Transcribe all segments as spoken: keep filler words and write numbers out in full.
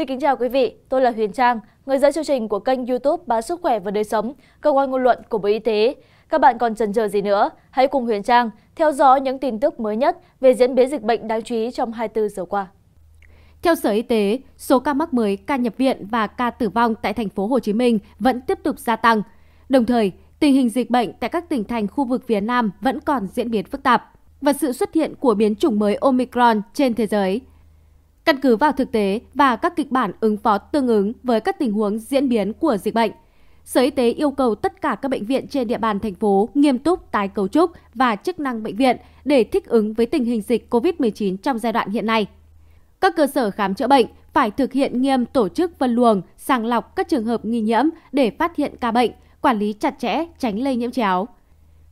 Xin kính chào quý vị, tôi là Huyền Trang, người dẫn chương trình của kênh YouTube Báo Sức khỏe và Đời sống, cơ quan ngôn luận của Bộ Y tế. Các bạn còn chần chờ gì nữa? Hãy cùng Huyền Trang theo dõi những tin tức mới nhất về diễn biến dịch bệnh đáng chú ý trong hai mươi tư giờ qua. Theo Sở Y tế, số ca mắc mới, ca nhập viện và ca tử vong tại thành phố Hồ Chí Minh vẫn tiếp tục gia tăng. Đồng thời, tình hình dịch bệnh tại các tỉnh thành khu vực phía Nam vẫn còn diễn biến phức tạp và sự xuất hiện của biến chủng mới Omicron trên thế giới. Căn cứ vào thực tế và các kịch bản ứng phó tương ứng với các tình huống diễn biến của dịch bệnh, Sở Y tế yêu cầu tất cả các bệnh viện trên địa bàn thành phố nghiêm túc tái cấu trúc và chức năng bệnh viện để thích ứng với tình hình dịch covid mười chín trong giai đoạn hiện nay. Các cơ sở khám chữa bệnh phải thực hiện nghiêm tổ chức phân luồng, sàng lọc các trường hợp nghi nhiễm để phát hiện ca bệnh, quản lý chặt chẽ, tránh lây nhiễm chéo.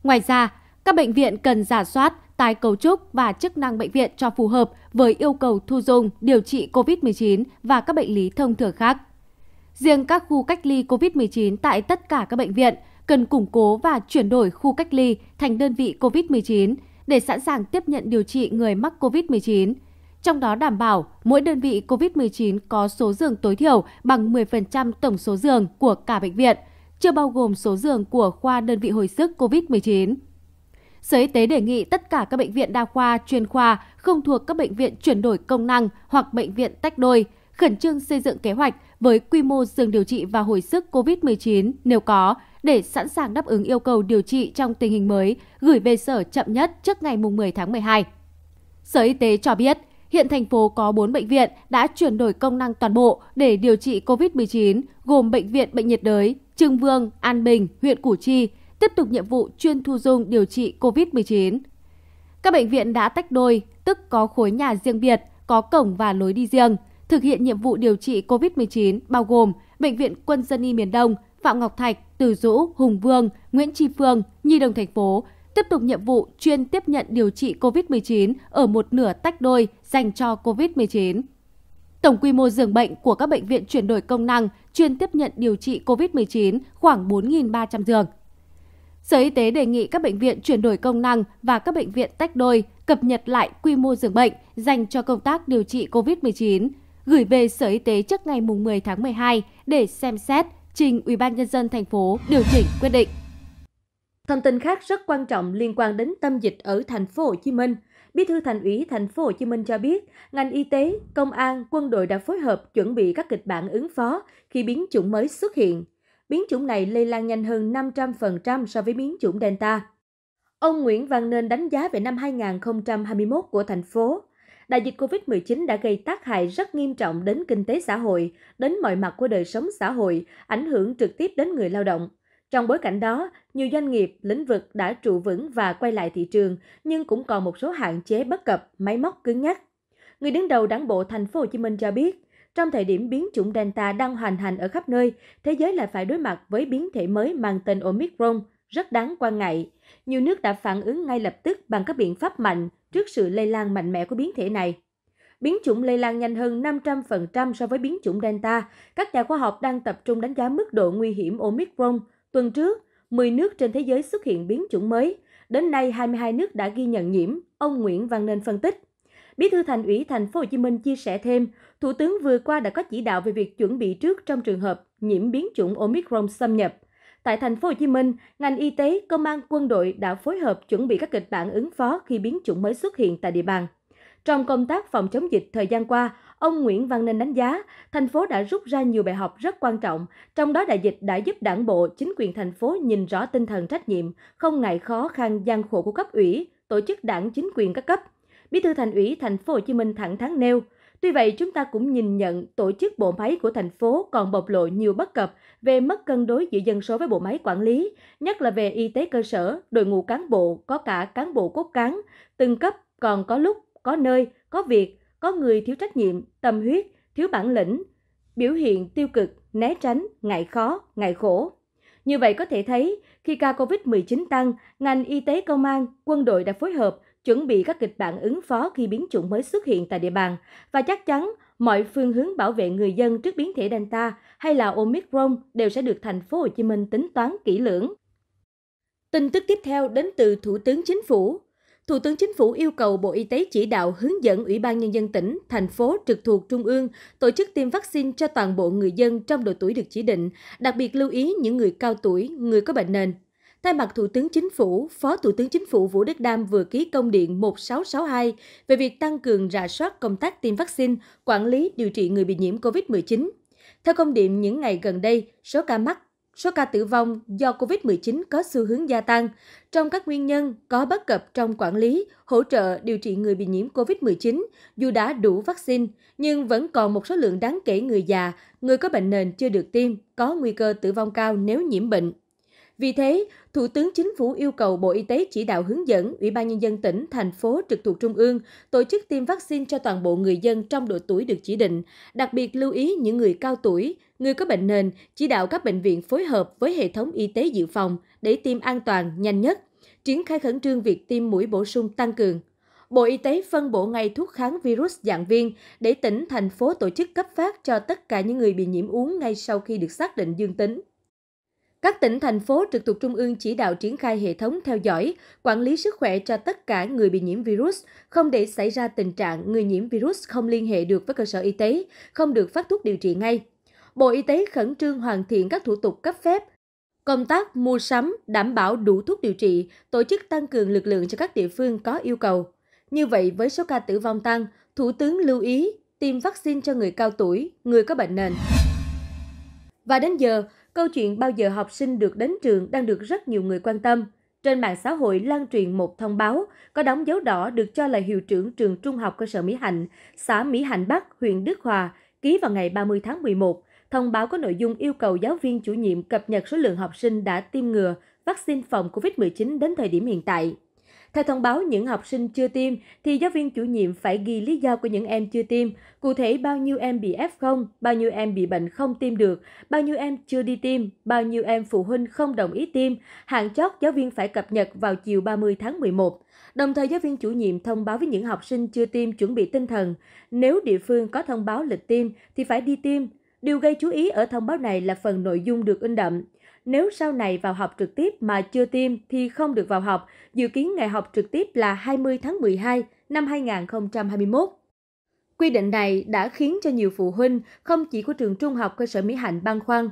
Ngoài ra, các bệnh viện cần rà soát, tái cấu trúc và chức năng bệnh viện cho phù hợp với yêu cầu thu dung, điều trị covid mười chín và các bệnh lý thông thường khác. Riêng các khu cách ly covid mười chín tại tất cả các bệnh viện cần củng cố và chuyển đổi khu cách ly thành đơn vị covid mười chín để sẵn sàng tiếp nhận điều trị người mắc covid mười chín, trong đó đảm bảo mỗi đơn vị covid mười chín có số giường tối thiểu bằng mười phần trăm tổng số giường của cả bệnh viện, chưa bao gồm số giường của khoa đơn vị hồi sức covid mười chín. Sở Y tế đề nghị tất cả các bệnh viện đa khoa, chuyên khoa không thuộc các bệnh viện chuyển đổi công năng hoặc bệnh viện tách đôi, khẩn trương xây dựng kế hoạch với quy mô giường điều trị và hồi sức covid mười chín nếu có, để sẵn sàng đáp ứng yêu cầu điều trị trong tình hình mới, gửi về sở chậm nhất trước ngày mười tháng mười hai. Sở Y tế cho biết, hiện thành phố có bốn bệnh viện đã chuyển đổi công năng toàn bộ để điều trị covid mười chín, gồm Bệnh viện Bệnh nhiệt đới Trưng Vương, An Bình, huyện Củ Chi, tiếp tục nhiệm vụ chuyên thu dung điều trị covid mười chín. Các bệnh viện đã tách đôi, tức có khối nhà riêng biệt, có cổng và lối đi riêng, thực hiện nhiệm vụ điều trị covid mười chín bao gồm Bệnh viện Quân dân y miền Đông, Phạm Ngọc Thạch, Từ Dũ, Hùng Vương, Nguyễn Tri Phương, Nhi đồng thành phố, tiếp tục nhiệm vụ chuyên tiếp nhận điều trị covid mười chín ở một nửa tách đôi dành cho covid mười chín. Tổng quy mô giường bệnh của các bệnh viện chuyển đổi công năng chuyên tiếp nhận điều trị covid mười chín khoảng bốn nghìn ba trăm giường. Sở Y tế đề nghị các bệnh viện chuyển đổi công năng và các bệnh viện tách đôi cập nhật lại quy mô giường bệnh dành cho công tác điều trị covid mười chín, gửi về Sở Y tế trước ngày mười tháng mười hai để xem xét, trình ủy ban nhân dân thành phố điều chỉnh quyết định. Thông tin khác rất quan trọng liên quan đến tâm dịch ở thành phố Hồ Chí Minh. Bí thư Thành ủy thành phố Hồ Chí Minh cho biết, ngành y tế, công an, quân đội đã phối hợp chuẩn bị các kịch bản ứng phó khi biến chủng mới xuất hiện. Biến chủng này lây lan nhanh hơn năm trăm phần trăm so với biến chủng Delta. Ông Nguyễn Văn Nên đánh giá về năm hai nghìn không trăm hai mươi mốt của thành phố. Đại dịch covid mười chín đã gây tác hại rất nghiêm trọng đến kinh tế xã hội, đến mọi mặt của đời sống xã hội, ảnh hưởng trực tiếp đến người lao động. Trong bối cảnh đó, nhiều doanh nghiệp, lĩnh vực đã trụ vững và quay lại thị trường, nhưng cũng còn một số hạn chế bất cập, máy móc cứng nhắc. Người đứng đầu Đảng bộ thành phố Hồ Chí Minh cho biết, trong thời điểm biến chủng Delta đang hoành hành ở khắp nơi, thế giới lại phải đối mặt với biến thể mới mang tên Omicron, rất đáng quan ngại. Nhiều nước đã phản ứng ngay lập tức bằng các biện pháp mạnh trước sự lây lan mạnh mẽ của biến thể này. Biến chủng lây lan nhanh hơn năm trăm phần trăm so với biến chủng Delta. Các nhà khoa học đang tập trung đánh giá mức độ nguy hiểm Omicron. Tuần trước, mười nước trên thế giới xuất hiện biến chủng mới. Đến nay, hai mươi hai nước đã ghi nhận nhiễm, ông Nguyễn Văn Nên phân tích. Bí thư Thành ủy thành phố Hồ Chí Minh chia sẻ thêm, Thủ tướng vừa qua đã có chỉ đạo về việc chuẩn bị trước trong trường hợp nhiễm biến chủng Omicron xâm nhập. Tại thành phố Hồ Chí Minh, ngành y tế, công an, quân đội đã phối hợp chuẩn bị các kịch bản ứng phó khi biến chủng mới xuất hiện tại địa bàn. Trong công tác phòng chống dịch thời gian qua, ông Nguyễn Văn Nên đánh giá, thành phố đã rút ra nhiều bài học rất quan trọng, trong đó đại dịch đã giúp Đảng bộ, chính quyền thành phố nhìn rõ tinh thần trách nhiệm, không ngại khó khăn gian khổ của cấp ủy, tổ chức đảng chính quyền các cấp. Bí thư Thành ủy thành phố Hồ Chí Minh thẳng thắn nêu, tuy vậy chúng ta cũng nhìn nhận tổ chức bộ máy của thành phố còn bộc lộ nhiều bất cập về mất cân đối giữa dân số với bộ máy quản lý, nhất là về y tế cơ sở, đội ngũ cán bộ, có cả cán bộ cốt cán, từng cấp còn có lúc, có nơi, có việc, có người thiếu trách nhiệm, tâm huyết, thiếu bản lĩnh, biểu hiện tiêu cực, né tránh, ngại khó, ngại khổ. Như vậy có thể thấy, khi ca covid mười chín tăng, ngành y tế, công an, quân đội đã phối hợp chuẩn bị các kịch bản ứng phó khi biến chủng mới xuất hiện tại địa bàn, và chắc chắn mọi phương hướng bảo vệ người dân trước biến thể Delta hay là Omicron đều sẽ được thành phố Hồ Chí Minh tính toán kỹ lưỡng. Tin tức tiếp theo đến từ Thủ tướng Chính phủ. Thủ tướng Chính phủ yêu cầu Bộ Y tế chỉ đạo hướng dẫn Ủy ban Nhân dân tỉnh, thành phố trực thuộc Trung ương tổ chức tiêm vaccine cho toàn bộ người dân trong độ tuổi được chỉ định, đặc biệt lưu ý những người cao tuổi, người có bệnh nền. Thay mặt Thủ tướng Chính phủ, Phó Thủ tướng Chính phủ Vũ Đức Đam vừa ký công điện một nghìn sáu trăm sáu mươi hai về việc tăng cường rà soát công tác tiêm vaccine, quản lý điều trị người bị nhiễm covid mười chín. Theo công điện, những ngày gần đây, số ca mắc, số ca tử vong do covid mười chín có xu hướng gia tăng. Trong các nguyên nhân có bất cập trong quản lý, hỗ trợ điều trị người bị nhiễm covid mười chín dù đã đủ vaccine, nhưng vẫn còn một số lượng đáng kể người già, người có bệnh nền chưa được tiêm, có nguy cơ tử vong cao nếu nhiễm bệnh. Vì thế, Thủ tướng Chính phủ yêu cầu Bộ Y tế chỉ đạo hướng dẫn Ủy ban Nhân dân tỉnh, thành phố trực thuộc Trung ương tổ chức tiêm vaccine cho toàn bộ người dân trong độ tuổi được chỉ định, đặc biệt lưu ý những người cao tuổi, người có bệnh nền, chỉ đạo các bệnh viện phối hợp với hệ thống y tế dự phòng để tiêm an toàn, nhanh nhất, triển khai khẩn trương việc tiêm mũi bổ sung tăng cường. Bộ Y tế phân bổ ngay thuốc kháng virus dạng viên để tỉnh, thành phố tổ chức cấp phát cho tất cả những người bị nhiễm uống ngay sau khi được xác định dương tính. Các tỉnh, thành phố trực thuộc Trung ương chỉ đạo triển khai hệ thống theo dõi, quản lý sức khỏe cho tất cả người bị nhiễm virus, không để xảy ra tình trạng người nhiễm virus không liên hệ được với cơ sở y tế, không được phát thuốc điều trị ngay. Bộ Y tế khẩn trương hoàn thiện các thủ tục cấp phép, công tác mua sắm, đảm bảo đủ thuốc điều trị, tổ chức tăng cường lực lượng cho các địa phương có yêu cầu. Như vậy, với số ca tử vong tăng, Thủ tướng lưu ý tiêm vaccine cho người cao tuổi, người có bệnh nền. Và đến giờ, câu chuyện bao giờ học sinh được đến trường đang được rất nhiều người quan tâm. Trên mạng xã hội lan truyền một thông báo có đóng dấu đỏ được cho là hiệu trưởng trường trung học cơ sở Mỹ Hạnh, xã Mỹ Hạnh Bắc, huyện Đức Hòa, ký vào ngày ba mươi tháng mười một. Thông báo có nội dung yêu cầu giáo viên chủ nhiệm cập nhật số lượng học sinh đã tiêm ngừa vaccine phòng covid mười chín đến thời điểm hiện tại. Theo thông báo, những học sinh chưa tiêm thì giáo viên chủ nhiệm phải ghi lý do của những em chưa tiêm, cụ thể bao nhiêu em bị ép không, bao nhiêu em bị bệnh không tiêm được, bao nhiêu em chưa đi tiêm, bao nhiêu em phụ huynh không đồng ý tiêm, hạn chót giáo viên phải cập nhật vào chiều ba mươi tháng mười một. Đồng thời, giáo viên chủ nhiệm thông báo với những học sinh chưa tiêm chuẩn bị tinh thần, nếu địa phương có thông báo lịch tiêm thì phải đi tiêm. Điều gây chú ý ở thông báo này là phần nội dung được in đậm. Nếu sau này vào học trực tiếp mà chưa tiêm thì không được vào học, dự kiến ngày học trực tiếp là hai mươi tháng mười hai năm hai nghìn không trăm hai mươi mốt. Quy định này đã khiến cho nhiều phụ huynh, không chỉ của trường trung học cơ sở Mỹ Hạnh, băn khoăn,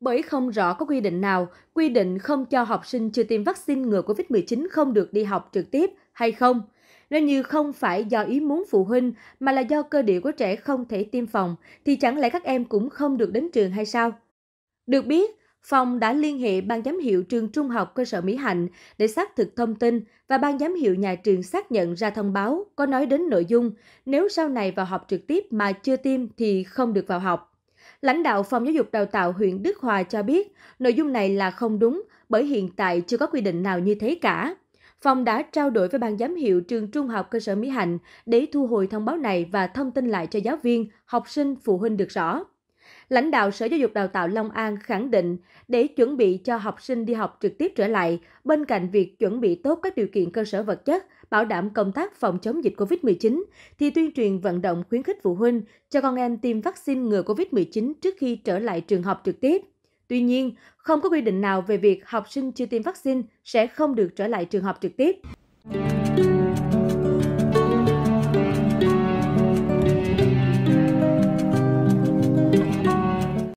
bởi không rõ có quy định nào quy định không cho học sinh chưa tiêm vaccine ngừa covid mười chín không được đi học trực tiếp hay không. Nếu như không phải do ý muốn phụ huynh mà là do cơ địa của trẻ không thể tiêm phòng, thì chẳng lẽ các em cũng không được đến trường hay sao? Được biết, phòng đã liên hệ ban giám hiệu trường trung học cơ sở Mỹ Hạnh để xác thực thông tin, và ban giám hiệu nhà trường xác nhận ra thông báo có nói đến nội dung nếu sau này vào học trực tiếp mà chưa tiêm thì không được vào học. Lãnh đạo phòng giáo dục đào tạo huyện Đức Hòa cho biết nội dung này là không đúng, bởi hiện tại chưa có quy định nào như thế cả. Phòng đã trao đổi với ban giám hiệu trường trung học cơ sở Mỹ Hạnh để thu hồi thông báo này và thông tin lại cho giáo viên, học sinh, phụ huynh được rõ. Lãnh đạo Sở Giáo dục Đào tạo Long An khẳng định, để chuẩn bị cho học sinh đi học trực tiếp trở lại, bên cạnh việc chuẩn bị tốt các điều kiện cơ sở vật chất, bảo đảm công tác phòng chống dịch covid mười chín, thì tuyên truyền vận động khuyến khích phụ huynh cho con em tiêm vaccine ngừa covid mười chín trước khi trở lại trường học trực tiếp. Tuy nhiên, không có quy định nào về việc học sinh chưa tiêm vaccine sẽ không được trở lại trường học trực tiếp.